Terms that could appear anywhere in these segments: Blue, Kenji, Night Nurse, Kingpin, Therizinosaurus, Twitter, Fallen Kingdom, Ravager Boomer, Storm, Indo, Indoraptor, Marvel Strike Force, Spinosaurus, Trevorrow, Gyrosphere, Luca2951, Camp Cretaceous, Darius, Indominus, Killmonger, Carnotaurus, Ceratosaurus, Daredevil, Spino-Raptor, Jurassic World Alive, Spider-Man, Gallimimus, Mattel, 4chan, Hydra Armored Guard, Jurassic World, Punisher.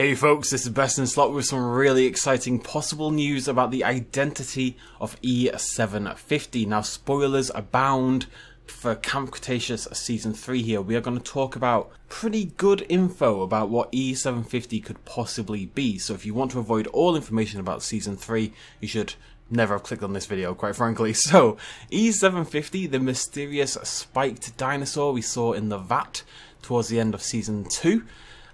Hey folks, this is Best in Slot with some really exciting possible news about the identity of E750. Now, spoilers abound for Camp Cretaceous Season 3 here. We are going to talk about pretty good info about what E750 could possibly be. So if you want to avoid all information about Season 3, you should never have clicked on this video, quite frankly. So, E750, the mysterious spiked dinosaur we saw in the vat towards the end of Season 2,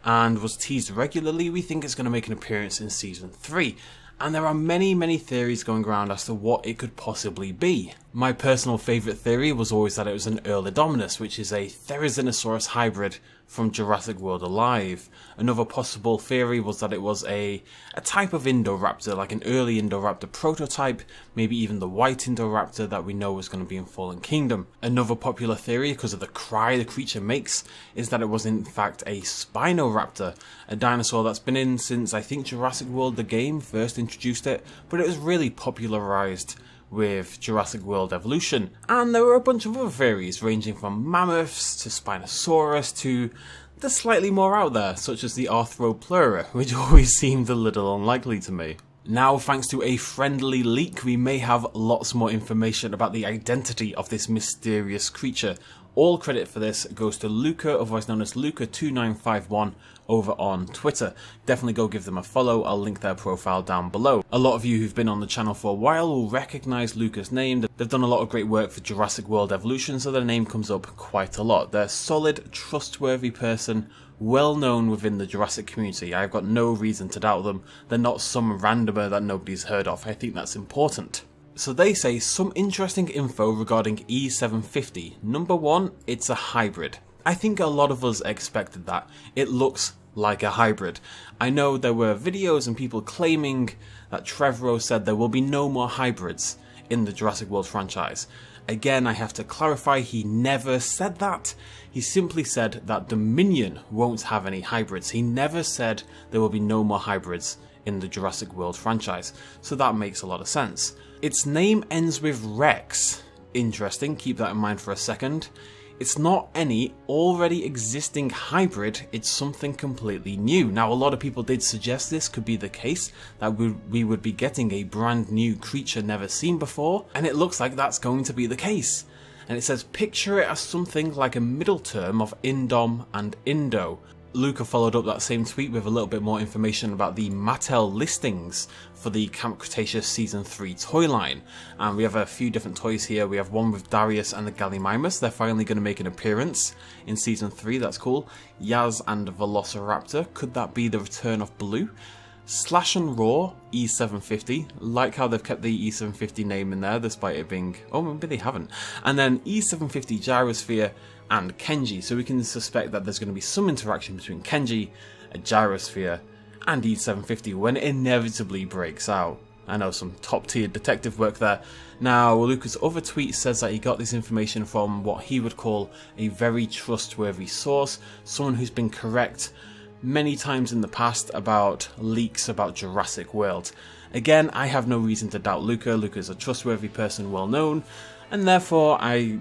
and was teased regularly, we think it's going to make an appearance in Season 3. And there are many theories going around as to what it could possibly be. My personal favourite theory was always that it was an early Dominus, which is a Therizinosaurus hybrid from Jurassic World Alive. Another possible theory was that it was a type of Indoraptor, like an early Indoraptor prototype, maybe even the white Indoraptor that we know was going to be in Fallen Kingdom. Another popular theory, because of the cry the creature makes, is that it was in fact a Spino-Raptor, a dinosaur that's been in since I think Jurassic World the game first introduced it, but it was really popularised with Jurassic World Evolution. And there were a bunch of other theories, ranging from mammoths to Spinosaurus to the slightly more out there, such as the Arthropleura, which always seemed a little unlikely to me. Now, thanks to a friendly leak, we may have lots more information about the identity of this mysterious creature. All credit for this goes to Luca, otherwise known as Luca2951, over on Twitter. Definitely go give them a follow, I'll link their profile down below. A lot of you who've been on the channel for a while will recognise Luca's name. They've done a lot of great work for Jurassic World Evolution, so their name comes up quite a lot. They're a solid, trustworthy person, well known within the Jurassic community. I've got no reason to doubt them. They're not some randomer that nobody's heard of. I think that's important. So they say some interesting info regarding E750. Number one, it's a hybrid. I think a lot of us expected that. It looks like a hybrid. I know there were videos and people claiming that Trevorrow said there will be no more hybrids in the Jurassic World franchise. Again, I have to clarify, he never said that. He simply said that Dominion won't have any hybrids. He never said there will be no more hybrids in the Jurassic World franchise, so that makes a lot of sense. Its name ends with Rex. Interesting, keep that in mind for a second. It's not any already existing hybrid, it's something completely new. Now, a lot of people did suggest this could be the case, that we would be getting a brand new creature never seen before, and it looks like that's going to be the case. And it says, picture it as something like a middle term of Indom and Indo. Luca followed up that same tweet with a little bit more information about the Mattel listings for the Camp Cretaceous Season 3 toy line. And we have a few different toys here. We have one with Darius and the Gallimimus. They're finally going to make an appearance in Season 3, that's cool. Yaz and Velociraptor. Could that be the return of Blue? Slash and Roar, E750. Like how they've kept the E750 name in there despite it being... oh, maybe they haven't. And then E750 Gyrosphere and Kenji, so we can suspect that there's going to be some interaction between Kenji, a Gyrosphere, and E750 when it inevitably breaks out. I know, some top tier detective work there. Now, Luca's other tweet says that he got this information from what he would call a very trustworthy source, someone who's been correct many times in the past about leaks about Jurassic World. Again, I have no reason to doubt Luca. Luca's a trustworthy person, well known, and therefore I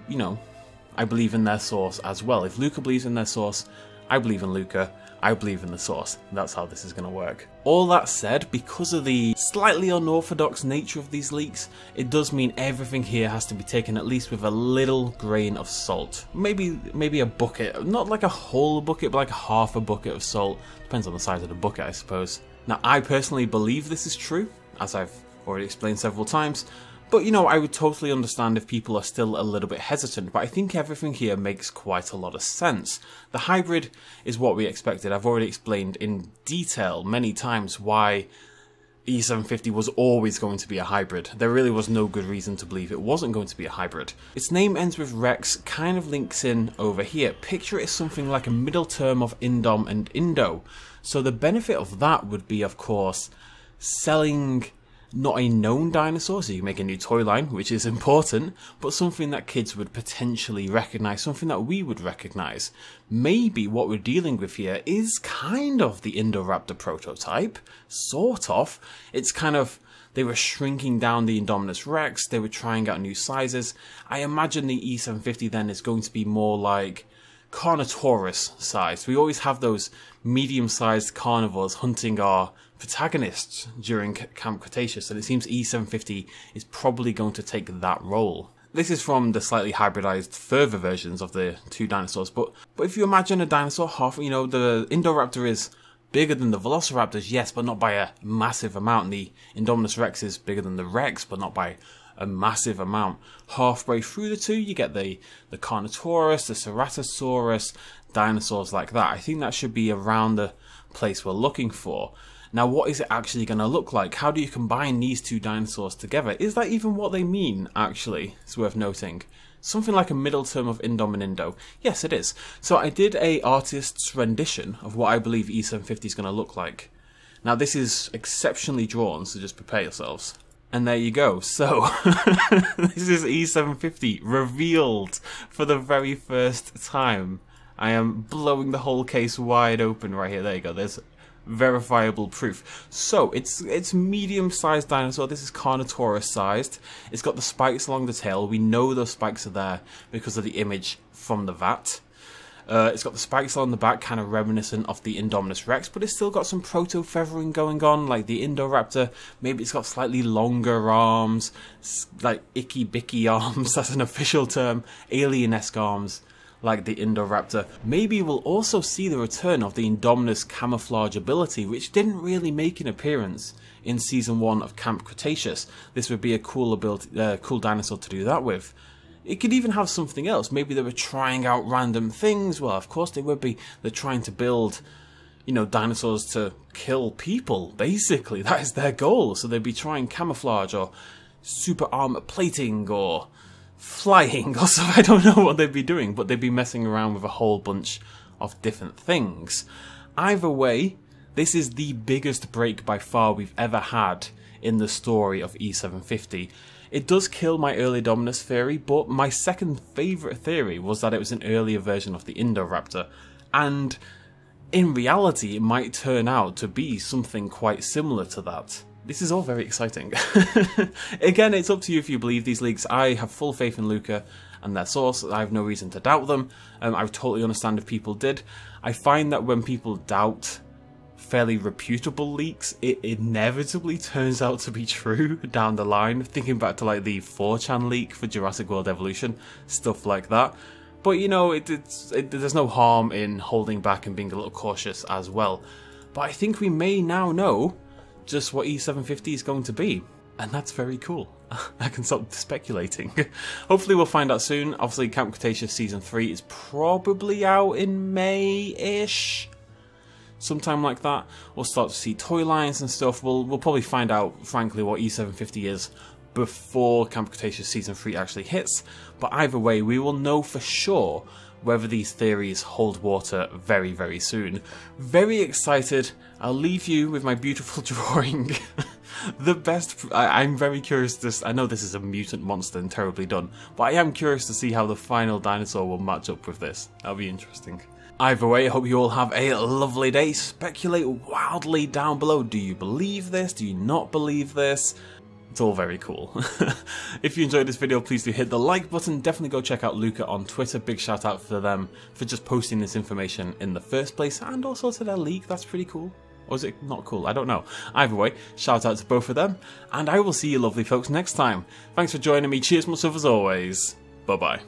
believe in their source as well. If Luca believes in their source, I believe in Luca, I believe in the source. That's how this is going to work. All that said, because of the slightly unorthodox nature of these leaks, it does mean everything here has to be taken at least with a little grain of salt. Maybe a bucket, not like a whole bucket, but like half a bucket of salt. Depends on the size of the bucket, I suppose. Now, I personally believe this is true, as I've already explained several times, but, you know, I would totally understand if people are still a little bit hesitant, but I think everything here makes quite a lot of sense. The hybrid is what we expected. I've already explained in detail many times why E750 was always going to be a hybrid. There really was no good reason to believe it wasn't going to be a hybrid. Its name ends with Rex, kind of links in over here. Picture it as something like a middle term of Indom and Indo. So the benefit of that would be, of course, selling not a known dinosaur, so you make a new toy line, which is important, but something that kids would potentially recognise, something that we would recognise. Maybe what we're dealing with here is kind of the Indoraptor prototype, sort of. It's kind of, they were shrinking down the Indominus Rex, they were trying out new sizes. I imagine the E750 then is going to be more like Carnotaurus sized. We always have those medium-sized carnivores hunting our protagonists during Camp Cretaceous, and it seems E750 is probably going to take that role. This is from the slightly hybridized further versions of the two dinosaurs, but if you imagine a dinosaur half, you know, the Indoraptor is bigger than the Velociraptors, yes, but not by a massive amount. The Indominus Rex is bigger than the Rex, but not by a massive amount. Halfway through the two, you get the Carnotaurus, the Ceratosaurus, dinosaurs like that. I think that should be around the place we're looking for. Now, what is it actually going to look like? How do you combine these two dinosaurs together? Is that even what they mean, actually? It's worth noting. Something like a middle term of Indominendo. Yes, it is. So I did a artist's rendition of what I believe E750 is going to look like. Now, this is exceptionally drawn, so just prepare yourselves. And there you go. So, this is E750 revealed for the very first time. I am blowing the whole case wide open right here. There you go. There's verifiable proof. So it's medium-sized dinosaur. This is Carnotaurus-sized. It's got the spikes along the tail. We know those spikes are there because of the image from the vat. It's got the spikes along the back, kind of reminiscent of the Indominus Rex, but it's still got some proto-feathering going on, like the Indoraptor. Maybe it's got slightly longer arms, like icky-bicky arms, that's an official term, alien-esque arms, like the Indoraptor. Maybe we'll also see the return of the Indominus camouflage ability, which didn't really make an appearance in Season 1 of Camp Cretaceous. This would be a cool ability, cool dinosaur to do that with. It could even have something else. Maybe they were trying out random things. Well, of course they would be. They're trying to build, you know, dinosaurs to kill people, basically. That is their goal. So they'd be trying camouflage or super armor plating or flying or so. I don't know what they'd be doing, but they'd be messing around with a whole bunch of different things. Either way, this is the biggest break by far we've ever had in the story of E750. It does kill my early Dominus theory, but my second favourite theory was that it was an earlier version of the Indoraptor, and in reality it might turn out to be something quite similar to that. This is all very exciting. Again, it's up to you if you believe these leaks. I have full faith in Luca and their source. I have no reason to doubt them. I would totally understand if people did. I find that when people doubt fairly reputable leaks, it inevitably turns out to be true down the line. Thinking back to like the 4chan leak for Jurassic World Evolution, stuff like that. But you know, there's no harm in holding back and being a little cautious as well. But I think we may now know just what E750 is going to be, and that's very cool. I can stop speculating. Hopefully we'll find out soon. Obviously Camp Cretaceous Season 3 is probably out in May-ish, sometime like that. We'll start to see toy lines and stuff. We'll probably find out, frankly, what E750 is before Camp Cretaceous Season 3 actually hits, but either way we will know for sure whether these theories hold water very, very soon. Very excited. I'll leave you with my beautiful drawing. The best. I'm very curious to. I know this is a mutant monster and terribly done, but I am curious to see how the final dinosaur will match up with this. That'll be interesting. Either way, I hope you all have a lovely day. Speculate wildly down below. Do you believe this? Do you not believe this? It's all very cool. If you enjoyed this video, please do hit the like button. Definitely go check out Luca on Twitter. Big shout out for them for just posting this information in the first place, and also to their leak. That's pretty cool. Or is it not cool? I don't know. Either way, shout out to both of them, and I will see you lovely folks next time. Thanks for joining me. Cheers, much love as always. Bye bye.